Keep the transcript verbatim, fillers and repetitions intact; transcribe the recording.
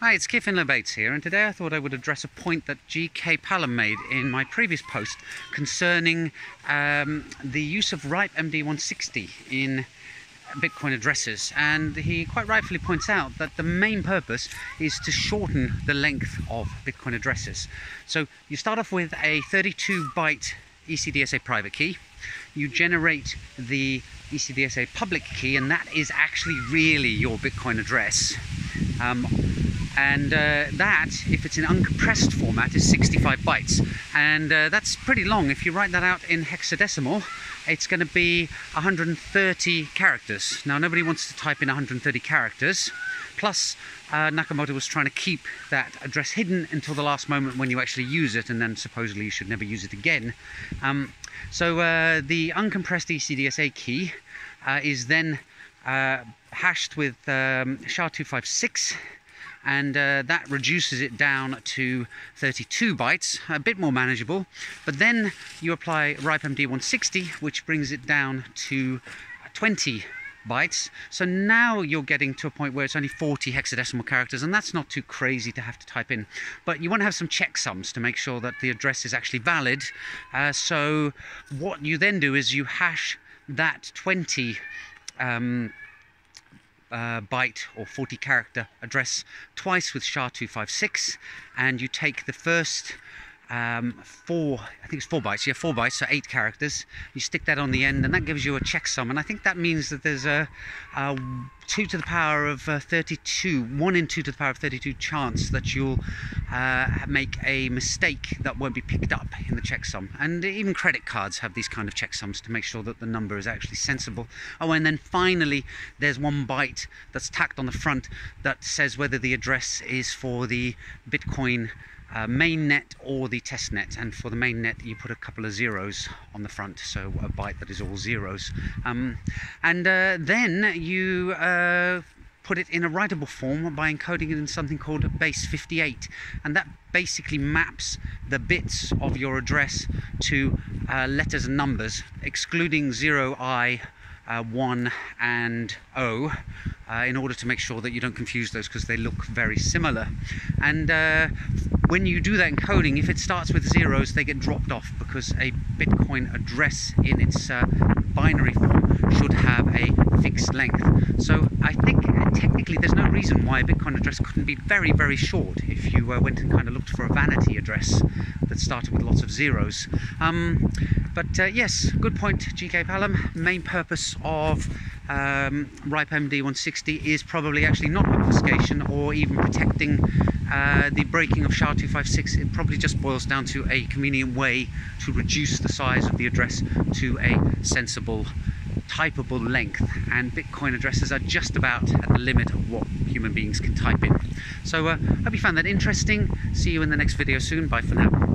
Hi, it's Keir Finlow-Bates here, and today I thought I would address a point that G K Pallam made in my previous post concerning um, the use of RIPE M D one sixty in Bitcoin addresses. And he quite rightfully points out that the main purpose is to shorten the length of Bitcoin addresses. So you start off with a thirty-two byte E C D S A private key. You generate the E C D S A public key, and that is actually really your Bitcoin address. Um, and uh, that, if it's in uncompressed format, is sixty-five bytes, and uh, that's pretty long. If you write that out in hexadecimal, it's going to be one hundred thirty characters. Now, nobody wants to type in one hundred thirty characters, plus uh, Nakamoto was trying to keep that address hidden until the last moment when you actually use it, and then supposedly you should never use it again. Um, so uh, the uncompressed E C D S A key uh, is then uh, hashed with um, S H A two fifty-six, and uh, that reduces it down to thirty-two bytes, a bit more manageable. But then you apply RIPE M D one sixty, which brings it down to twenty bytes. So now you're getting to a point where it's only forty hexadecimal characters, and that's not too crazy to have to type in. But you want to have some checksums to make sure that the address is actually valid. Uh, so what you then do is you hash that twenty um, Uh, byte or forty character address twice with S H A two fifty-six, and you take the first um, four, I think it's four bytes, yeah, four bytes, so eight characters. You stick that on the end, and that gives you a checksum. And I think that means that there's a, a two to the power of uh, thirty-two, one in two to the power of thirty-two chance that you'll uh, make a mistake that won't be picked up in the checksum. And even credit cards have these kind of checksums to make sure that the number is actually sensible. Oh, and then finally, there's one byte that's tacked on the front that says whether the address is for the Bitcoin uh, mainnet or the testnet. And for the mainnet, you put a couple of zeros on the front, so a byte that is all zeros. Um, and uh, then you Uh, Uh, put it in a writable form by encoding it in something called base fifty-eight, and that basically maps the bits of your address to uh, letters and numbers, excluding zero I, uh, one and O, uh, in order to make sure that you don't confuse those, because they look very similar. And uh, when you do that encoding, if it starts with zeros, they get dropped off, because a Bitcoin address in its uh, binary form should have a fixed length. So I think uh, technically there's no reason why a Bitcoin address couldn't be very, very short if you uh, went and kind of looked for a vanity address that started with lots of zeros. Um, but uh, yes, good point, G K Pallam. Main purpose of um, RIPE M D one sixty is probably actually not obfuscation or even protecting uh, the breaking of S H A two fifty-six. It probably just boils down to a convenient way to reduce the size of the address to a sensible, typeable length, and Bitcoin addresses are just about at the limit of what human beings can type in. So I uh, hope you found that interesting. See you in the next video soon. Bye for now.